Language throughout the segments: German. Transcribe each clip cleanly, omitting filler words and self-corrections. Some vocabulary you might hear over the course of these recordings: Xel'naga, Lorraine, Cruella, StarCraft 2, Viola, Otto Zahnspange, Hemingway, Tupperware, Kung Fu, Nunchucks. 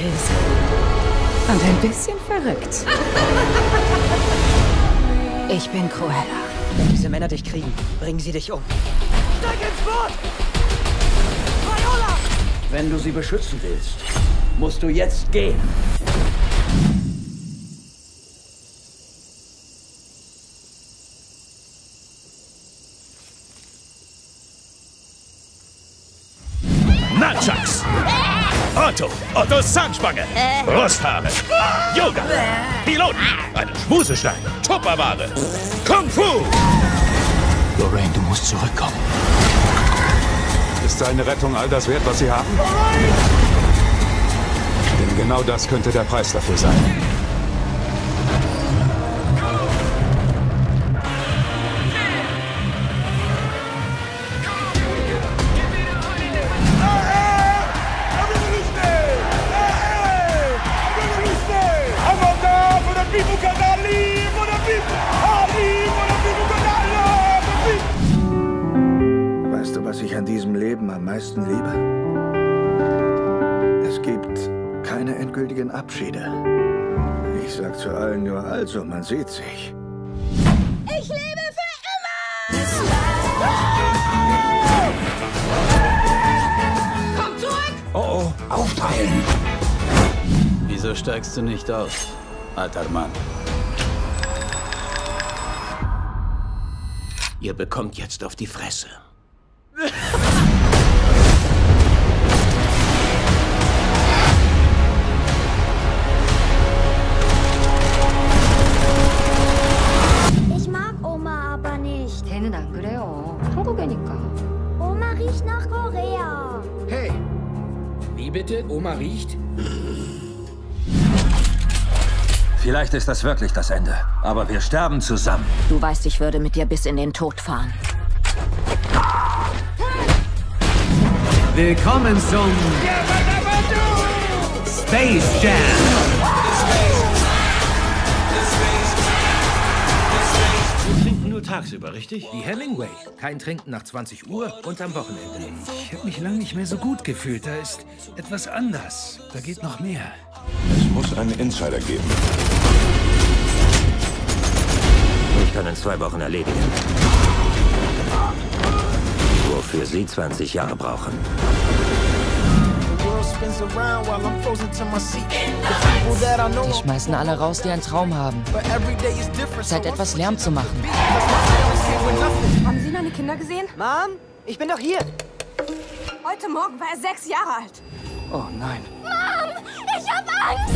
böse und ein bisschen verrückt. Ich bin Cruella. Wenn diese Männer dich kriegen, bringen sie dich um. Steig ins Boot! Viola! Wenn du sie beschützen willst, musst du jetzt gehen. Nunchucks! Otto Zahnspange! Brusthaare! Yoga! Piloten! Einen Schmusestein! Tupperware! Kung Fu! Lorraine, du musst zurückkommen. Ist deine Rettung all das wert, was sie haben? Denn genau das könnte der Preis dafür sein. Weißt du, was ich an diesem Leben am meisten liebe? Es gibt keine endgültigen Abschiede. Ich sag zu allen nur, also, man sieht sich. Ich lebe für immer! Komm zurück! Oh, oh, aufteilen! Wieso steigst du nicht aus, alter Mann? Ihr bekommt jetzt auf die Fresse. Ich mag Oma aber nicht. 걔는 안 그래요. 한국애니까. Oma riecht nach Korea. Hey, wie bitte? Oma riecht? Vielleicht ist das wirklich das Ende, aber wir sterben zusammen. Du weißt, ich würde mit dir bis in den Tod fahren. Willkommen zum Space Jam. Wir trinken nur tagsüber, richtig? Wie Hemingway. Kein Trinken nach 20 Uhr und am Wochenende. Ich habe mich lange nicht mehr so gut gefühlt. Da ist etwas anders. Da geht noch mehr. Es muss einen Insider geben. Ich kann in 2 Wochen erledigen. Wofür Sie 20 Jahre brauchen. Die schmeißen alle raus, die einen Traum haben. Zeit, etwas Lärm zu machen. Haben Sie meine Kinder gesehen? Mom, ich bin doch hier. Heute Morgen war er 6 Jahre alt. Oh nein. Mom, ich hab Angst!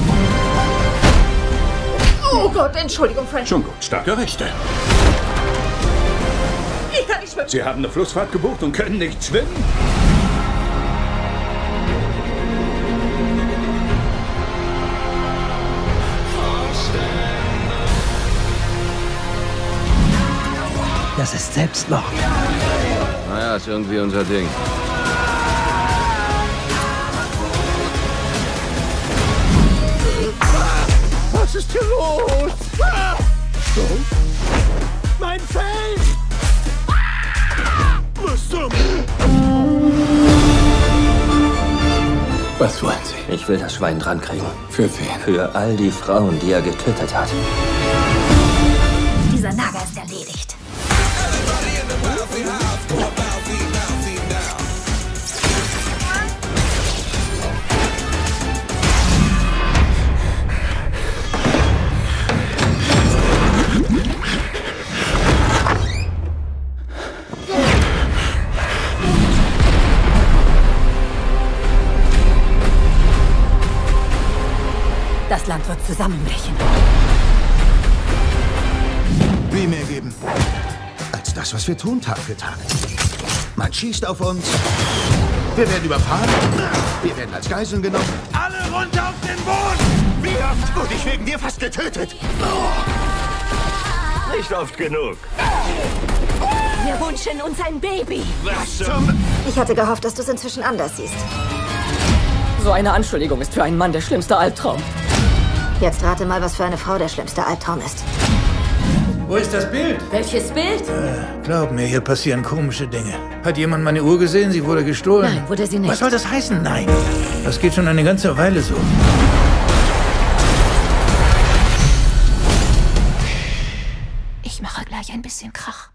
Oh Gott, Entschuldigung, Frank. Schon gut, starke Rechte. Ich kann nicht schwimmen. Sie haben eine Flussfahrt gebucht und können nicht schwimmen? Das ist Selbstmord. Naja, ist irgendwie unser Ding. Was ist hier los? Ah! So? Mein Fell! Ah! Was zum... Was wollen Sie? Ich will das Schwein dran kriegen. Für wen? Für all die Frauen, die er getötet hat. Dieser Nager ist erledigt. Das Land wird zusammenbrechen. Wie mehr geben als das, was wir tun, Tag für Tag. Man schießt auf uns. Wir werden überfahren. Wir werden als Geiseln genommen. Alle runter auf den Boden! Wie oft wurde ich wegen dir fast getötet? Oh. Nicht oft genug. Wir wünschen uns ein Baby. Was zum... Ich hatte gehofft, dass du es inzwischen anders siehst. So eine Anschuldigung ist für einen Mann der schlimmste Albtraum. Jetzt rate mal, was für eine Frau der schlimmste Albtraum ist. Wo ist das Bild? Welches Bild? Glaub mir, hier passieren komische Dinge. Hat jemand meine Uhr gesehen? Sie wurde gestohlen. Nein, wurde sie nicht. Was soll das heißen? Nein. Das geht schon eine ganze Weile so. Ich mache gleich ein bisschen Krach.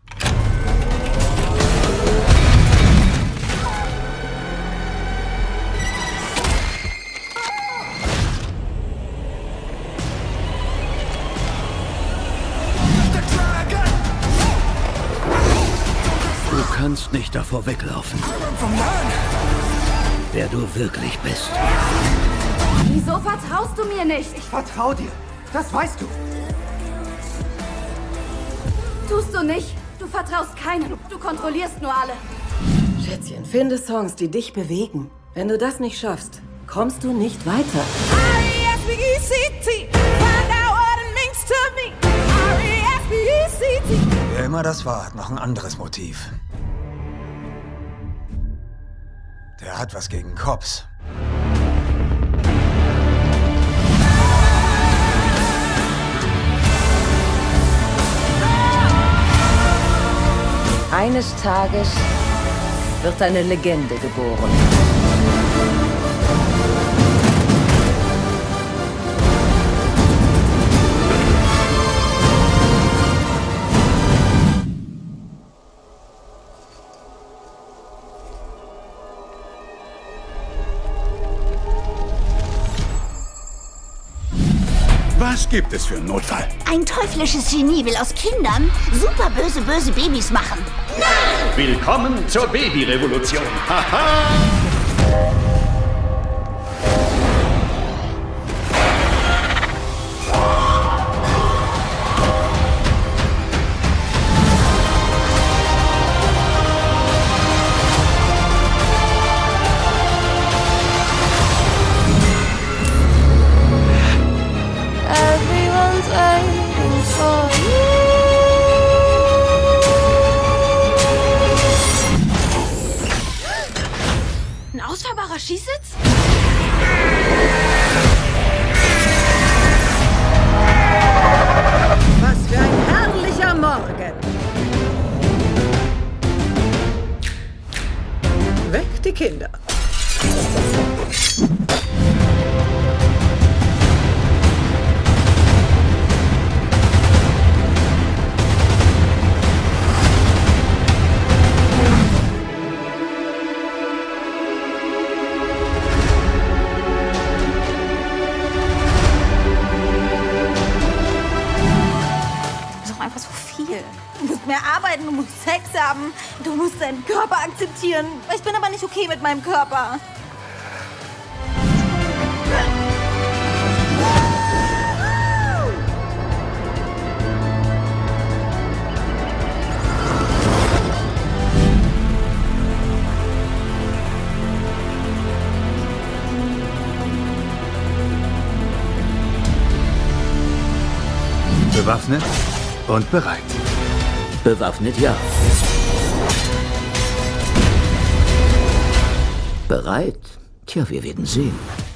Du kannst nicht davor weglaufen, wer du wirklich bist. Wieso vertraust du mir nicht? Ich vertraue dir, das weißt du. Tust du nicht, du vertraust keinen, du kontrollierst nur alle. Schätzchen, finde Songs, die dich bewegen. Wenn du das nicht schaffst, kommst du nicht weiter. Wer immer das war, hat noch ein anderes Motiv. Der hat was gegen Cops. Eines Tages wird eine Legende geboren. Was gibt es für einen Notfall? Ein teuflisches Genie will aus Kindern super böse, böse Babys machen. Nein! Willkommen zur Babyrevolution. Haha! Ausfahrbarer Skisitz? Was für ein herrlicher Morgen! Weg die Kinder! Du musst mehr arbeiten, du musst Sex haben, du musst deinen Körper akzeptieren. Ich bin aber nicht okay mit meinem Körper. Bewaffnet? Und bereit. Bewaffnet, ja. Bereit? Tja, wir werden sehen.